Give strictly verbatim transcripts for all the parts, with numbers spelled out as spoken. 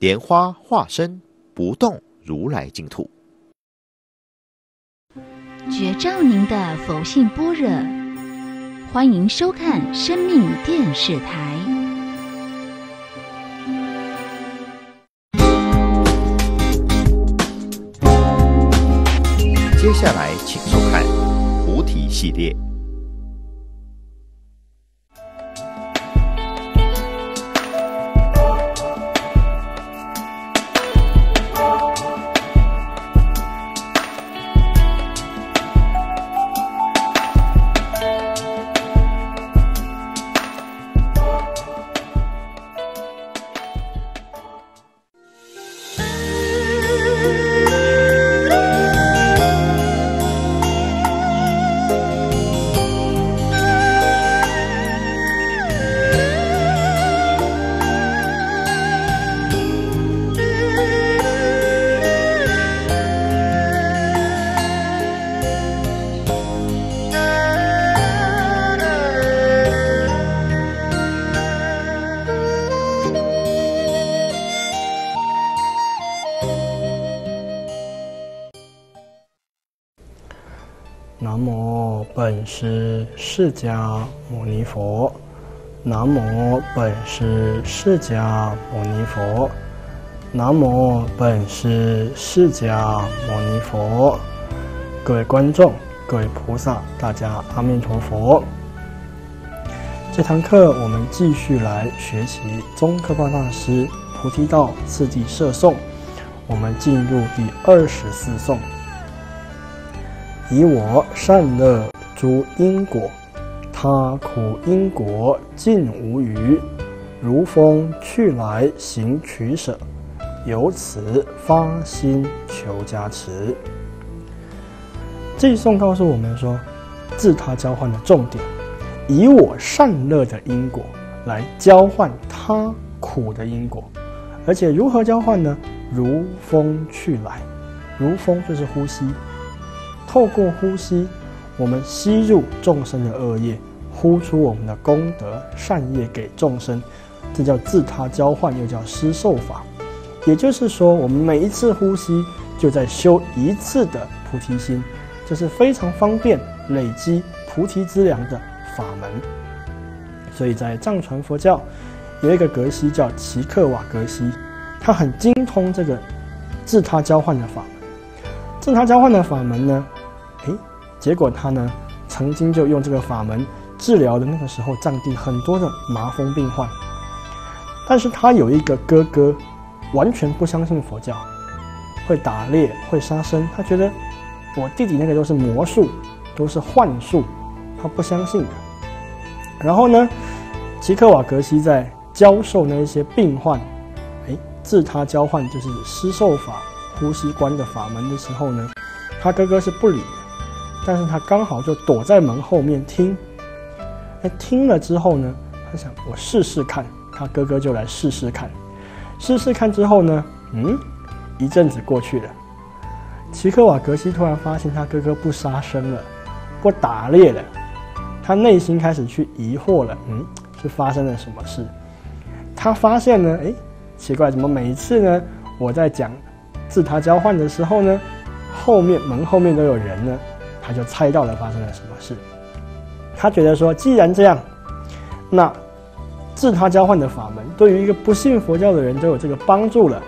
莲花化身不动如来净土。觉照您的佛性般若，欢迎收看生命电视台。 接下来，请收看菩提系列。是释迦牟尼佛，南无本师释迦牟尼佛，南无本师释迦牟尼佛。各位观众，各位菩萨，大家阿弥陀佛。这堂课我们继续来学习宗喀巴大师《菩提道次第摄颂》，我们进入第二十四颂：以我善乐 诸因果，他苦因果尽无余，如风去来行取舍，由此发心求加持。这一颂告诉我们说，自他交换的重点，以我善乐的因果来交换他苦的因果，而且如何交换呢？如风去来，如风就是呼吸，透过呼吸， 我们吸入众生的恶业，呼出我们的功德善业给众生，这叫自他交换，又叫施受法。也就是说，我们每一次呼吸就在修一次的菩提心，这是非常方便累积菩提资粮的法门。所以在藏传佛教有一个格西叫齐克瓦格西，他很精通这个自他交换的法门。自他交换的法门呢？ 结果他呢，曾经就用这个法门治疗了那个时候藏地很多的麻风病患。但是他有一个哥哥，完全不相信佛教，会打猎，会杀生。他觉得我弟弟那个都是魔术，都是幻术，他不相信的。然后呢，齐克瓦格西在教授那一些病患，哎，自他交换就是施受法、呼吸观的法门的时候呢，他哥哥是不理的。 但是他刚好就躲在门后面听，哎，听了之后呢，他想我试试看，他哥哥就来试试看，试试看之后呢，嗯，一阵子过去了，齐克瓦格西突然发现他哥哥不杀生了，不打猎了，他内心开始去疑惑了，嗯，是发生了什么事？他发现呢，哎，奇怪，怎么每一次呢，我在讲自他交换的时候呢，后面门后面都有人呢？ 他就猜到了发生了什么事。他觉得说，既然这样，那自他交换的法门对于一个不信佛教的人都有这个帮助了，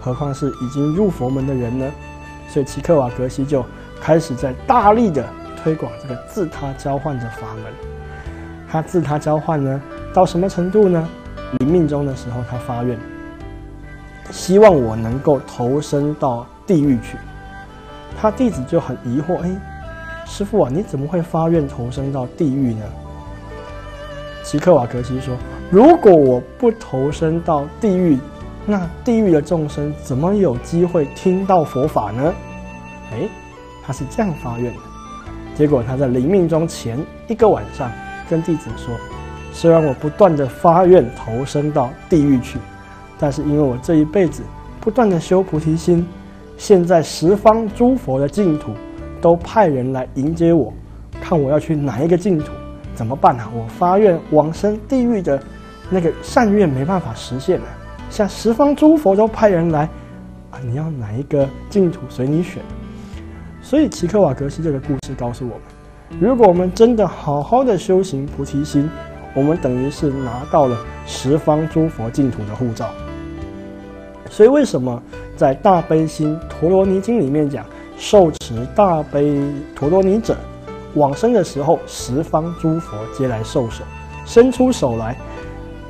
何况是已经入佛门的人呢？所以齐克瓦格西就开始在大力的推广这个自他交换的法门。他自他交换呢，到什么程度呢？临命终的时候，他发愿，希望我能够投身到地狱去。他弟子就很疑惑，哎。 师父啊，你怎么会发愿投身到地狱呢？齐克瓦格西说：“如果我不投身到地狱，那地狱的众生怎么有机会听到佛法呢？”哎，他是这样发愿的。结果他在临命终前一个晚上跟弟子说：“虽然我不断的发愿投身到地狱去，但是因为我这一辈子不断的修菩提心，现在十方诸佛的净土 都派人来迎接我，看我要去哪一个净土，怎么办啊？我发愿往生地狱的那个善愿没办法实现了、啊，像十方诸佛都派人来啊，你要哪一个净土随你选。所以齐克瓦格西这个故事告诉我们，如果我们真的好好的修行菩提心，我们等于是拿到了十方诸佛净土的护照。所以为什么在《大悲心陀罗尼经》里面讲，受持大悲陀罗尼者，往生的时候十方诸佛皆来授手，伸出手来。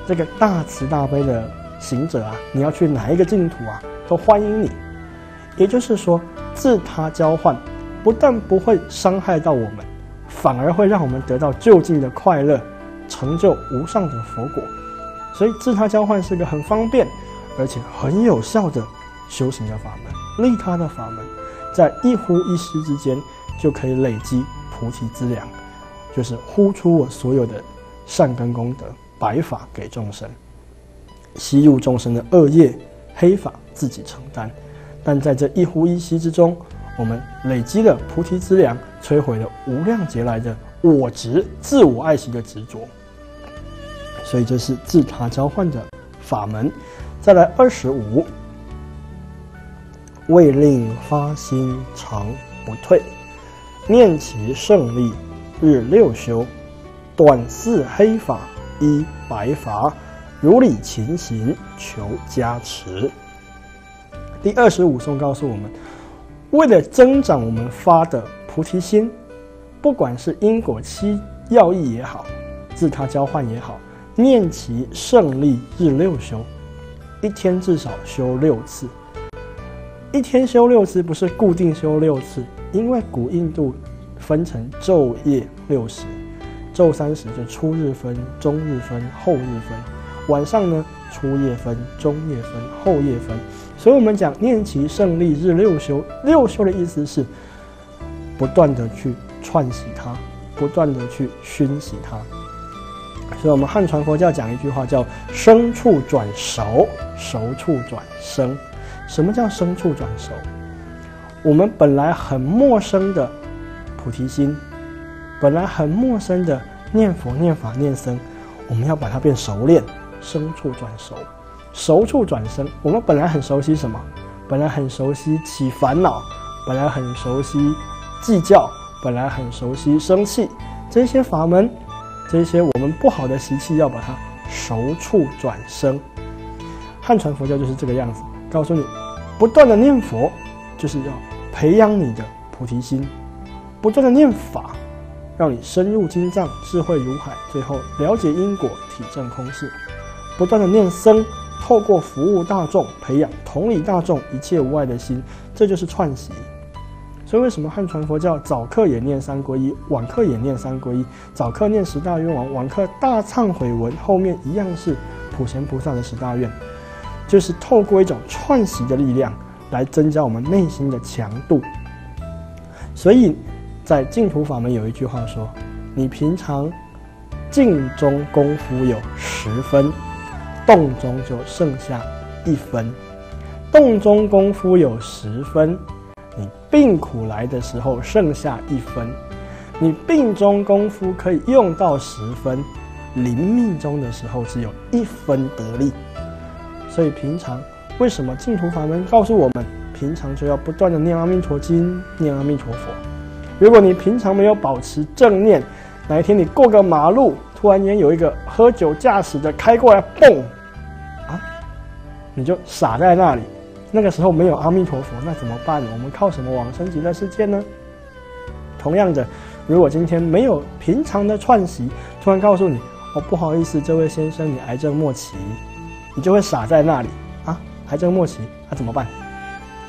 这个大慈大悲的行者啊，你要去哪一个净土啊，都欢迎你。也就是说，自他交换，不但不会伤害到我们，反而会让我们得到究竟的快乐，成就无上的佛果。所以自他交换是个很方便而且很有效的修行的法门，利他的法门，在一呼一吸之间就可以累积菩提资粮，就是呼出我所有的善根功德，白法给众生，吸入众生的恶业黑法自己承担。但在这一呼一吸之中，我们累积了菩提资粮，摧毁了无量劫来的我执、自我爱惜的执着。所以这是自他交换的法门。再来二十五，未令发心常不退，念其胜利，日六修，短似黑法，依白法，如理勤行，求加持。第二十五颂告诉我们，为了增长我们发的菩提心，不管是因果七要义也好，自他交换也好，念其胜利，日六修，一天至少修六次。一天修六次不是固定修六次，因为古印度分成昼夜六时，昼三时就初日分、中日分、后日分，晚上呢初夜分、中夜分、后夜分。所以我们讲念其胜利，日六修，六修的意思是不断的去串习它，不断的去熏习它。所以我们汉传佛教讲一句话叫生处转熟，熟处转生。什么叫生处转熟？我们本来很陌生的菩提心，本来很陌生的念佛、念法、念僧，我们要把它变熟练，生处转熟，熟处转生。我们本来很熟悉什么？本来很熟悉起烦恼，本来很熟悉计较，本来很熟悉生气，这些法门，这些我们不好的习气，要把它熟处转生。汉传佛教就是这个样子，告诉你，不断的念佛就是要培养你的菩提心，不断的念法，让你深入经藏，智慧如海，最后了解因果，体证空性。不断的念僧，透过服务大众，培养同理大众一切无碍的心，这就是串习。所以为什么汉传佛教早课也念三皈依，晚课也念三皈依？早课念十大愿王，晚课大忏悔文，后面一样是普贤菩萨的十大愿，就是透过一种串习的力量来增加我们内心的强度。所以在净土法门有一句话说，你平常静中功夫有十分，动中就剩下一分。动中功夫有十分，你病苦来的时候剩下一分；你病中功夫可以用到十分，临命终的时候只有一分得力。所以平常为什么净土法门告诉我们，平常就要不断的念阿弥陀经、念阿弥陀佛。如果你平常没有保持正念，哪一天你过个马路，突然间有一个喝酒驾驶的开过来，蹦啊，你就傻在那里。那个时候没有阿弥陀佛，那怎么办呢？我们靠什么往生极乐世界呢？同样的，如果今天没有平常的串习，突然告诉你，哦，不好意思，这位先生，你癌症末期，你就会傻在那里啊，癌症末期，那、啊、怎么办？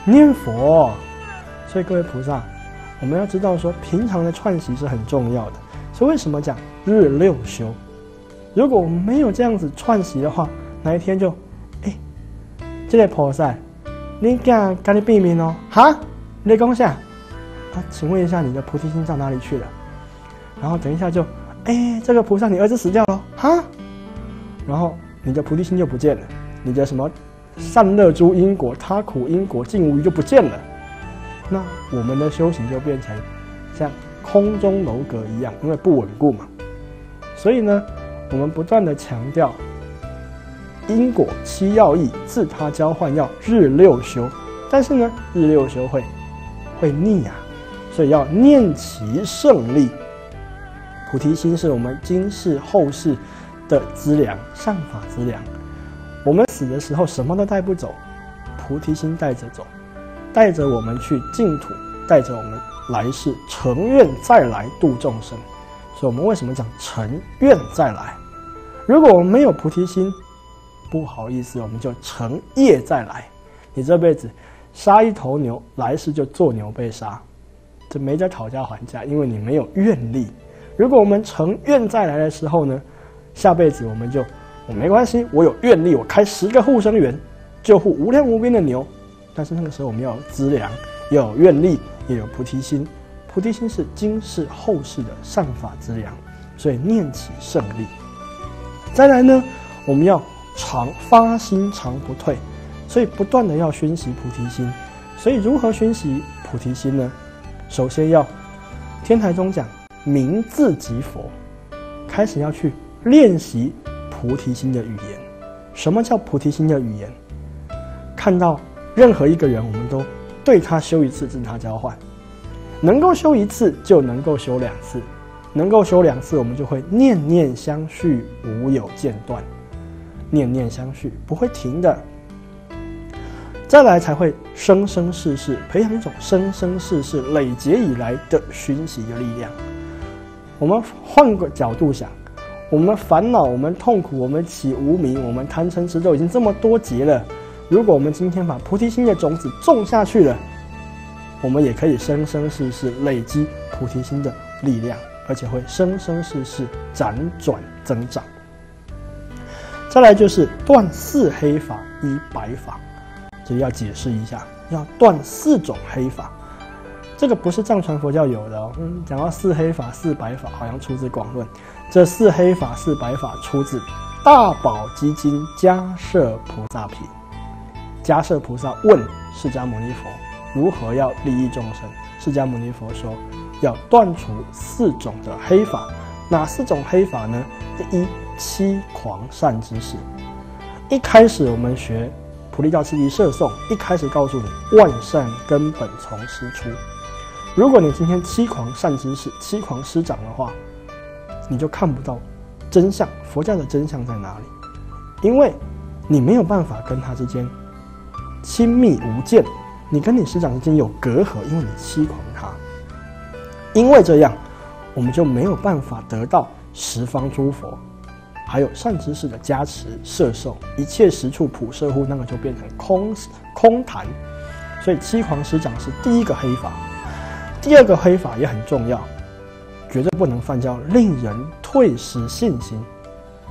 念佛。所以各位菩萨，我们要知道说，平常的串习是很重要的。所以为什么讲日六修？如果我们没有这样子串习的话，哪一天就，哎，这个菩萨，你敢跟你避免哦？哈，你讲啥？啊，请问一下，你的菩提心到哪里去了？然后等一下就，哎，这个菩萨，你儿子死掉了，哈，然后你的菩提心就不见了，你的什么善乐诸因果、他苦因果尽无余就不见了。那我们的修行就变成像空中楼阁一样，因为不稳固嘛。所以呢，我们不断的强调因果七要义，自他交换要日六修。但是呢，日六修会会腻啊，所以要念其胜利。菩提心是我们今世后世的资粮，上法资粮。我们死的时候什么都带不走，菩提心带着走，带着我们去净土，带着我们来世成愿再来度众生。所以我们为什么讲成愿再来？如果我们没有菩提心，不好意思，我们就成业再来。你这辈子杀一头牛，来世就做牛被杀，这没在讨价还价，因为你没有愿力。如果我们成愿再来的时候呢，下辈子我们就我没关系，我有愿力，我开十个护生园，救护无量无边的牛。但是那个时候我们要有资粮，要有愿力，也有菩提心。菩提心是今世后世的上法资粮，所以念起胜利。再来呢，我们要常发心，常不退，所以不断的要熏习菩提心。所以如何熏习菩提心呢？首先要天台宗讲明自即佛，开始要去练习菩提心的语言。什么叫菩提心的语言？看到任何一个人，我们都对他修一次自他交换，能够修一次就能够修两次，能够修两次我们就会念念相续，无有间断，念念相续不会停的。再来才会生生世世培养一种生生世世累劫以来的熏习的力量。我们换个角度想，我们烦恼，我们痛苦，我们起无明，我们贪嗔痴都已经这么多劫了，如果我们今天把菩提心的种子种下去了，我们也可以生生世世累积菩提心的力量，而且会生生世世辗转增长。再来就是断四黑法一白法，这要解释一下，要断四种黑法，这个不是藏传佛教有的哦。嗯，讲到四黑法、四白法，好像出自《广论》。这四黑法、四白法出自《大宝积经迦摄菩萨品》。迦摄菩萨问释迦牟尼佛如何要利益众生，释迦牟尼佛说要断除四种的黑法。哪四种黑法呢？第一，七狂善之事。一开始我们学菩提道次第摄颂，一开始告诉你万善根本从师出。如果你今天七狂善之事、七狂师长的话，你就看不到真相，佛教的真相在哪里，因为你没有办法跟他之间亲密无间，你跟你师长之间有隔阂，因为你欺狂他。因为这样，我们就没有办法得到十方诸佛还有善知识的加持摄受，一切实处普摄乎，那个就变成空空谈。所以欺狂师长是第一个黑法。第二个黑法也很重要，绝对不能犯，叫令人退失信心。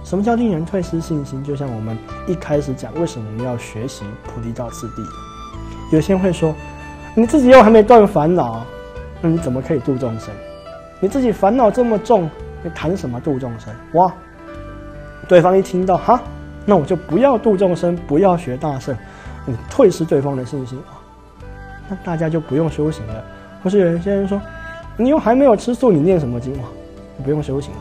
什么叫令人退失信心？就像我们一开始讲，为什么我们要学习菩提道次第？有些人会说，你自己又还没断烦恼，那你怎么可以度众生？你自己烦恼这么重，你谈什么度众生？哇！对方一听到，哈，那我就不要度众生，不要学大乘，你退失对方的信心啊，那大家就不用修行了。或是有些人说，你又还没有吃素，你念什么经？哇，你不用修行了。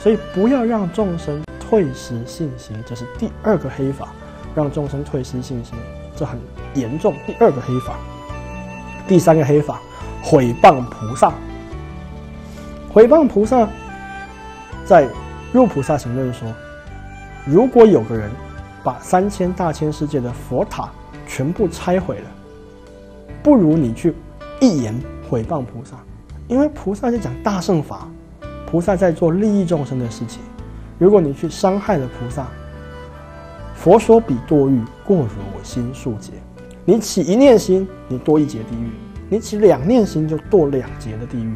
所以不要让众生退失信心，这是第二个黑法，让众生退失信心，这很严重。第二个黑法，第三个黑法，毁谤菩萨。毁谤菩萨，在《入菩萨行论》说，如果有个人把三千大千世界的佛塔全部拆毁了，不如你去一言毁谤菩萨，因为菩萨是讲大乘法。菩萨在做利益众生的事情，如果你去伤害了菩萨，佛说彼堕狱，过如我心数劫。你起一念心，你堕一劫地狱；你起两念心，就堕两劫的地狱。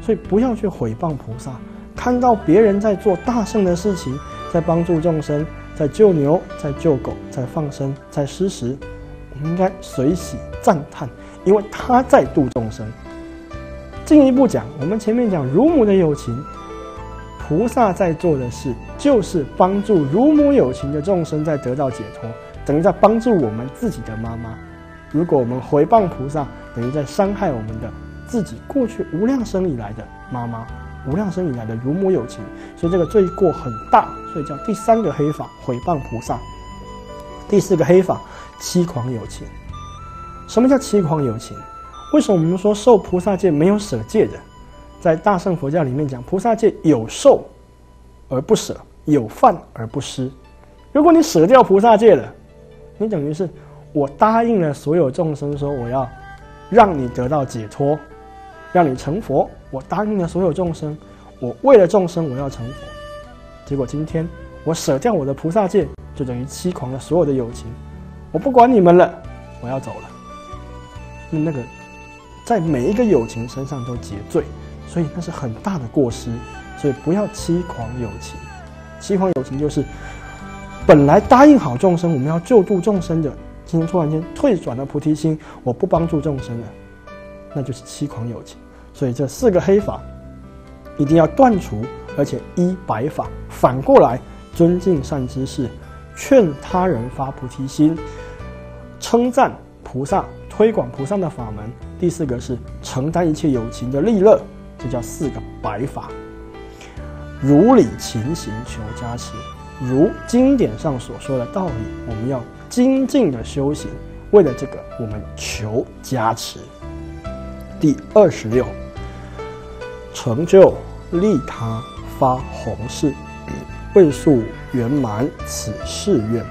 所以不要去毁谤菩萨。看到别人在做大圣的事情，在帮助众生，在救牛，在救狗，在放生，在施食，我们应该随喜赞叹，因为他在度众生。进一步讲，我们前面讲乳母的友情，菩萨在做的事就是帮助乳母友情的众生在得到解脱，等于在帮助我们自己的妈妈。如果我们回谤菩萨，等于在伤害我们的自己过去无量生以来的妈妈。无量生以来的如母有情，所以这个罪过很大，所以叫第三个黑法毁谤菩萨。第四个黑法欺狂有情。什么叫欺狂有情？为什么我们说受菩萨戒没有舍戒的？在大乘佛教里面讲，菩萨戒有受而不舍，有犯而不施。如果你舍掉菩萨戒了，你等于是我答应了所有众生说我要让你得到解脱，让你成佛。我答应了所有众生，我为了众生我要成佛。结果今天我舍掉我的菩萨戒，就等于欺狂了所有的友情。我不管你们了，我要走了。那那个在每一个友情身上都结罪，所以那是很大的过失。所以不要欺狂友情。欺狂友情就是本来答应好众生，我们要救度众生的，今天突然间退转了菩提心，我不帮助众生了，那就是欺狂友情。所以这四个黑法一定要断除，而且依白法反过来尊敬善知识，劝他人发菩提心，称赞菩萨，推广菩萨的法门。第四个是承担一切有情的利乐，这叫四个白法。如理勤行求加持，如经典上所说的道理，我们要精进的修行，为了这个我们求加持。第二十六，成就利他发弘誓，为速圆满此誓愿，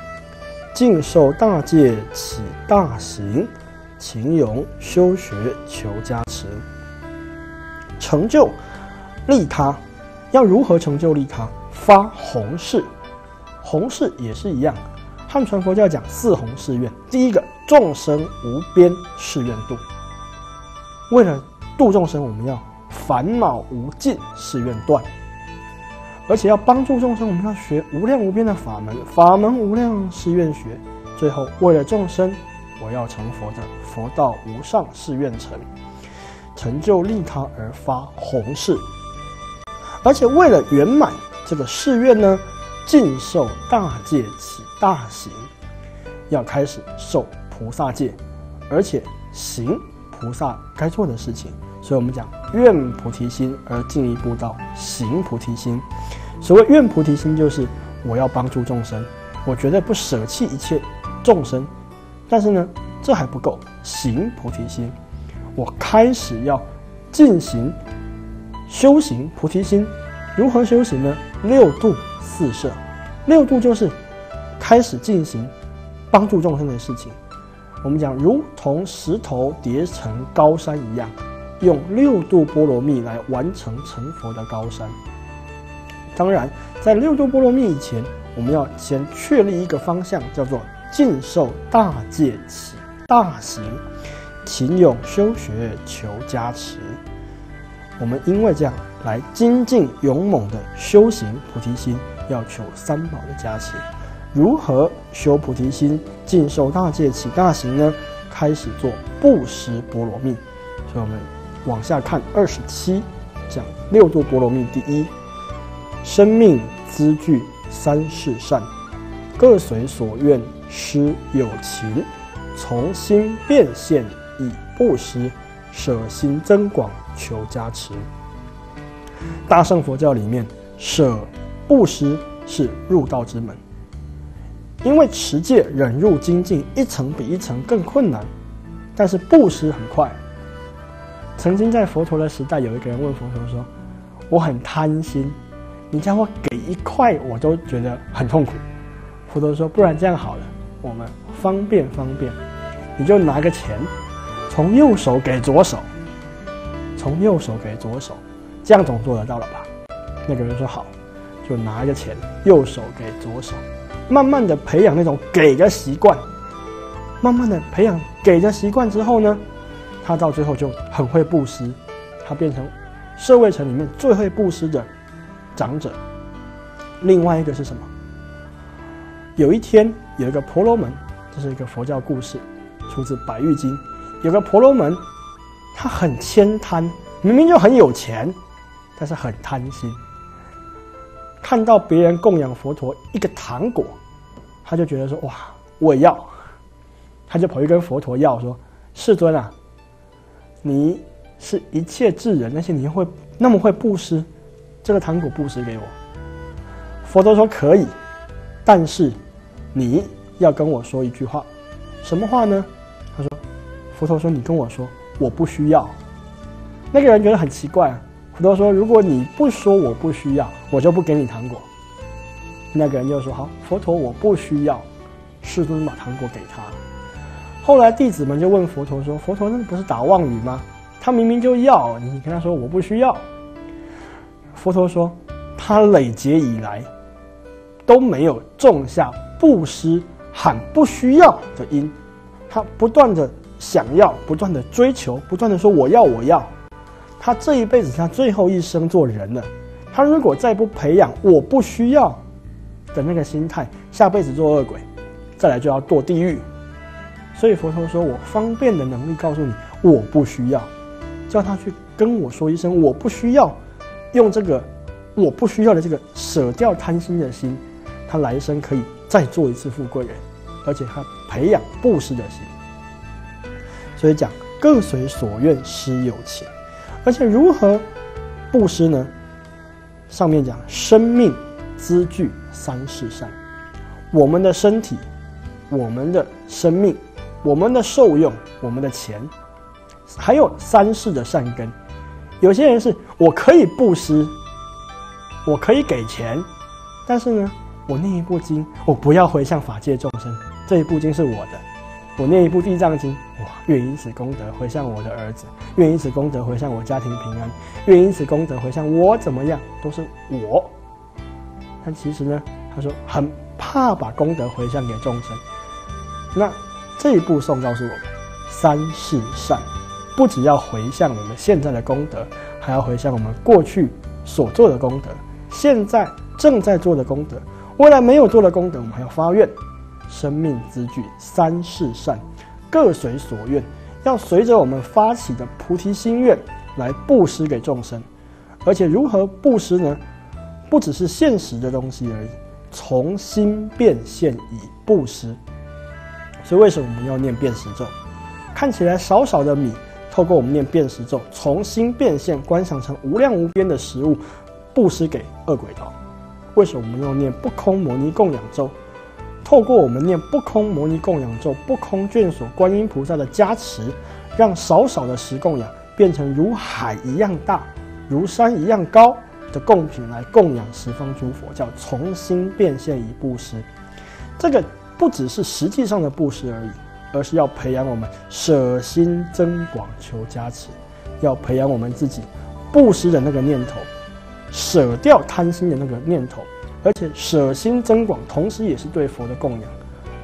尽受大戒起大行，勤勇修学求加持。成就利他，要如何成就利他？发弘誓，弘誓也是一样。汉传佛教讲四弘誓愿，第一个众生无边誓愿度。为了度众生，我们要烦恼无尽誓愿断，而且要帮助众生，我们要学无量无边的法门，法门无量誓愿学。最后为了众生，我要成佛的佛道无上誓愿成，成就利他而发弘誓。而且为了圆满这个誓愿呢，尽受大戒起大行，要开始受菩萨戒，而且行菩萨该做的事情。所以我们讲愿菩提心，而进一步到行菩提心。所谓愿菩提心，就是我要帮助众生，我绝对不舍弃一切众生。但是呢，这还不够，行菩提心，我开始要进行修行菩提心。如何修行呢？六度四摄。六度就是开始进行帮助众生的事情。我们讲如同石头叠成高山一样，用六度波罗蜜来完成成佛的高山。当然在六度波罗蜜以前，我们要先确立一个方向，叫做尽受大戒起大行，勤勇修学求加持。我们因为这样来精进勇猛的修行菩提心，要求三宝的加持。如何修菩提心、尽受大戒起大行呢？开始做布施波罗蜜。所以我们往下看二十七，讲六度波罗蜜。第一，生命资具三世善，各随所愿施有情，从心变现以布施，舍心增广求加持。大乘佛教里面，舍布施是入道之门。因为持戒、忍辱、精进一层比一层更困难，但是布施很快。曾经在佛陀的时代，有一个人问佛陀说：“我很贪心，你叫我给一块，我都觉得很痛苦。”佛陀说：“不然这样好了，我们方便方便，你就拿个钱，从右手给左手，从右手给左手，这样总做得到了吧？”那个人说：“好。”就拿个钱，右手给左手。慢慢的培养那种给的习惯，慢慢的培养给的习惯之后呢，他到最后就很会布施，他变成社会城里面最会布施的长者。另外一个是什么？有一天有一个婆罗门，这是一个佛教故事，出自《百喻经》。有个婆罗门，他很悭贪，明明就很有钱，但是很贪心。看到别人供养佛陀一个糖果，他就觉得说：“哇，我也要！”他就跑去跟佛陀要说：“世尊啊，你是一切智人，而且你会那么会布施，这个糖果布施给我。”佛陀说：“可以，但是你要跟我说一句话。”什么话呢？他说：“佛陀说你跟我说，我不需要。”那个人觉得很奇怪啊。佛陀说：“如果你不说我不需要，我就不给你糖果。”那个人就说：“好，佛陀，我不需要。”世尊把糖果给他。后来弟子们就问佛陀说：“佛陀，那不是打妄语吗？他明明就要，你跟他说我不需要。”佛陀说：“他累劫以来都没有种下布施喊不需要的因，他不断的想要，不断的追求，不断的说我要我要。他这一辈子，他最后一生做人了，他如果再不培养我不需要的那个心态，下辈子做恶鬼，再来就要堕地狱。所以佛陀说，我方便的能力告诉你我不需要，叫他去跟我说一声我不需要，用这个我不需要的这个舍掉贪心的心，他来生可以再做一次富贵人，而且他培养布施的心。所以讲各随所愿施有情，而且如何布施呢？上面讲生命资具三世上，我们的身体，我们的生命，我们的受用，我们的钱，还有三世的善根。有些人是我可以布施，我可以给钱，但是呢，我念一部经，我不要回向法界众生，这一部经是我的；我念一部地藏经，哇，愿以此功德回向我的儿子，愿以此功德回向我家庭平安，愿以此功德回向我怎么样，都是我。但其实呢，他说很怕把功德回向给众生。那这一部颂告诉我们，三世善不只要回向我们现在的功德，还要回向我们过去所做的功德，现在正在做的功德，未来没有做的功德，我们还要发愿。生命资具三世善，各随所愿，要随着我们发起的菩提心愿来布施给众生。而且如何布施呢？不只是现实的东西而已，从心变现以布施。所以为什么我们要念辨识咒？看起来少少的米，透过我们念辨识咒，从心变现，观想成无量无边的食物，布施给恶鬼道。为什么我们要念不空摩尼供养咒？透过我们念不空摩尼供养咒，不空眷属观音菩萨的加持，让少少的食供养变成如海一样大，如山一样高的贡品来供养十方诸佛，叫从心变现以布施。这个不只是实际上的布施而已，而是要培养我们舍心增广求加持，要培养我们自己布施的那个念头，舍掉贪心的那个念头。而且舍心增广，同时也是对佛的供养。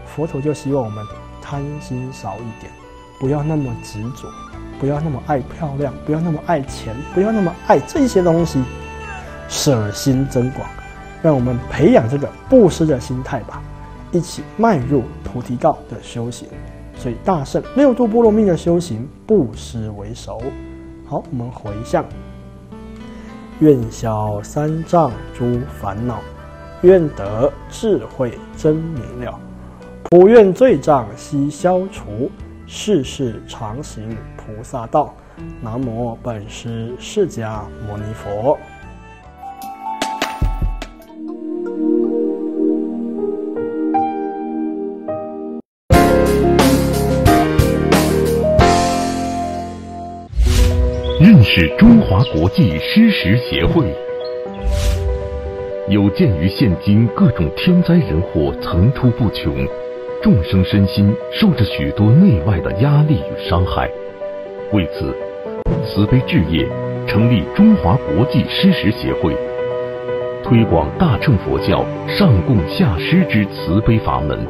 佛陀就希望我们贪心少一点，不要那么执着，不要那么爱漂亮，不要那么爱钱，不要那么爱这些东西，舍心增广，让我们培养这个布施的心态吧，一起迈入菩提道的修行。所以大圣六度波罗蜜的修行，布施为首。好，我们回向：愿消三障诸烦恼，愿得智慧真明了，普愿罪障悉消除，世世常行菩萨道。南无本师释迦牟尼佛。认识中华国际施食协会。有鉴于现今各种天灾人祸层出不穷，众生身心受着许多内外的压力与伤害，为此慈悲置业成立中华国际施食协会，推广大乘佛教上供下施之慈悲法门，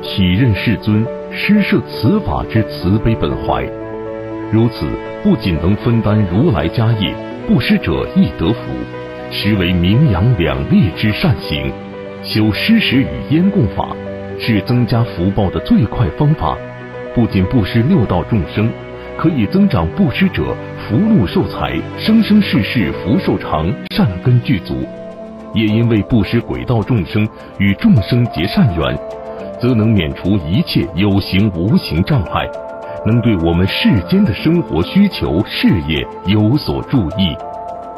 体认世尊施设此法之慈悲本怀。如此不仅能分担如来家业，布施者亦得福，实为名扬两利之善行。修施食与烟供法是增加福报的最快方法，不仅布施六道众生，可以增长布施者福禄寿财，生生世世福寿长，善根具足。也因为布施鬼道众生，与众生结善缘，则能免除一切有形无形障碍，能对我们世间的生活需求、事业有所注意。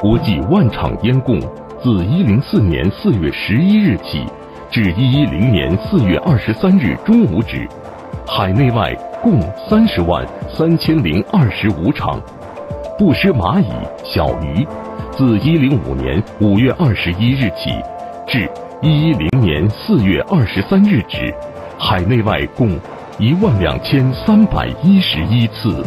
国际万场烟供自一零四年四月十一日起至一一零年四月二十三日中午止，海内外共三十万三千零二十五场，不施蚂蚁、小鱼，自一零五年五月二十一日起至一一零年四月二十三日止，海内外共一万两千三百一十一次。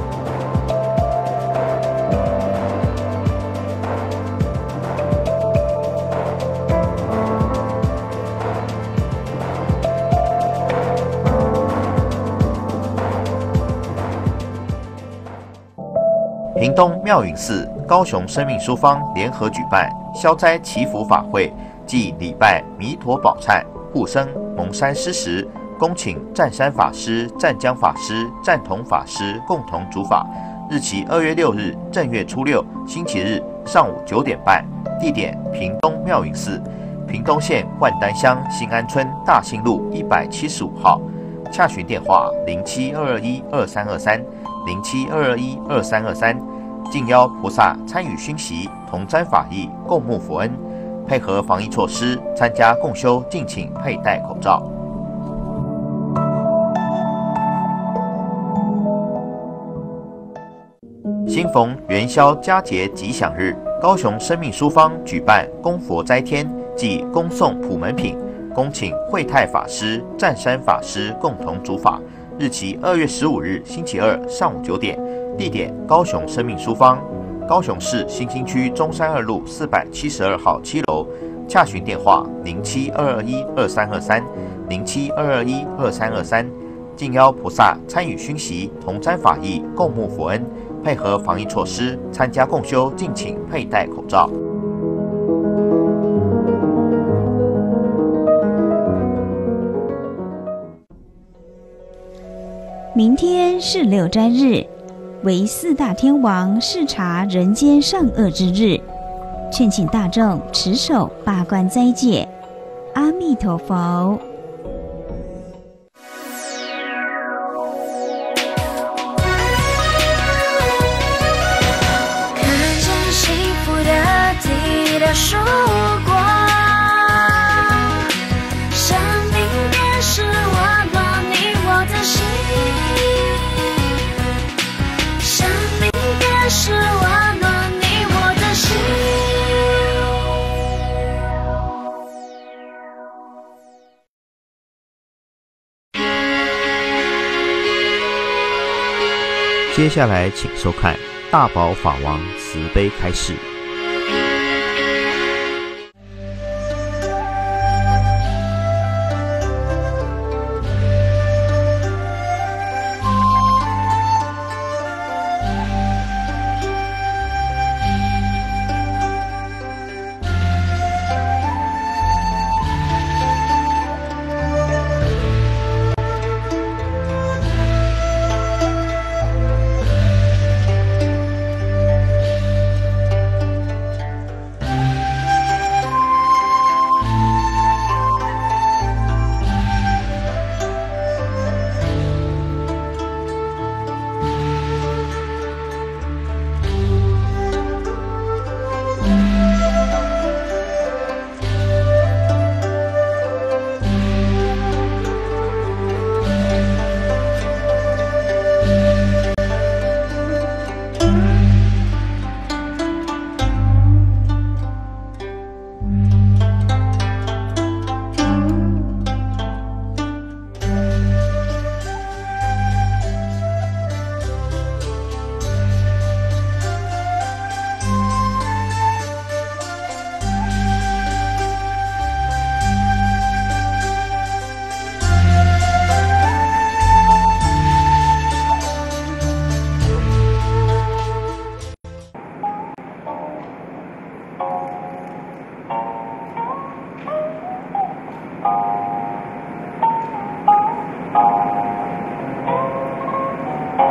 屏东妙允寺、高雄生命书坊联合举办消灾祈福法会，即礼拜弥陀宝忏、护生蒙山施食，恭请湛山法师、湛江法师、湛同法师共同主法。日期二月六日，正月初六，星期日上午九点半，地点屏东妙允寺，屏东县万丹乡新安村大信路一百七十五号。洽询电话零七二二一二三二三，零七二二一二三二三。敬邀菩萨参与熏习，同沾法益，共沐佛恩。配合防疫措施，参加共修敬请佩戴口罩。新逢元宵佳节吉祥日，高雄生命书坊举办供佛斋天，即供送普门品，恭请慧泰法师、湛山法师共同主法。日期二月十五日星期二上午九点，地点高雄生命书坊，高雄市新兴区中山二路四百七十二号七楼，洽询电话零七二二一二三二三，零七二二一二三二三。敬邀菩萨参与熏习，同沾法益，共沐佛恩。配合防疫措施，参加共修敬请佩戴口罩。明天是六斋日，为四大天王视察人间善恶之日，劝请大众持守八关斋戒。阿弥陀佛。看见幸福的第六束光，生命便是温暖你我的心。是温暖你我的心。接下来请收看《大宝法王慈悲开示》。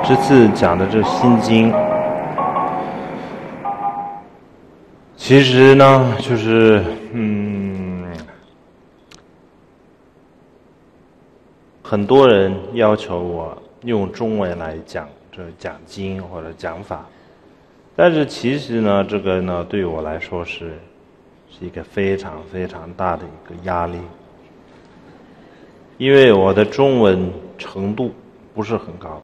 这次讲的这心经，其实呢，就是嗯，很多人要求我用中文来讲这讲经或者讲法，但是其实呢，这个呢对我来说是是一个非常非常大的一个压力，因为我的中文程度不是很高。